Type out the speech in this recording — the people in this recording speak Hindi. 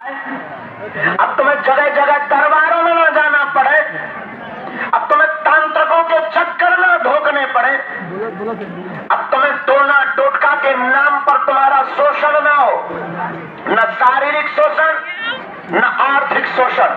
अब तुम्हें जगह जगह दरबारों में न जाना पड़े, अब तुम्हें तांत्रिकों के चक्कर न ढोकने पड़े, अब तुम्हें टोना टोटका के नाम पर तुम्हारा शोषण न हो, न शारीरिक शोषण न आर्थिक शोषण।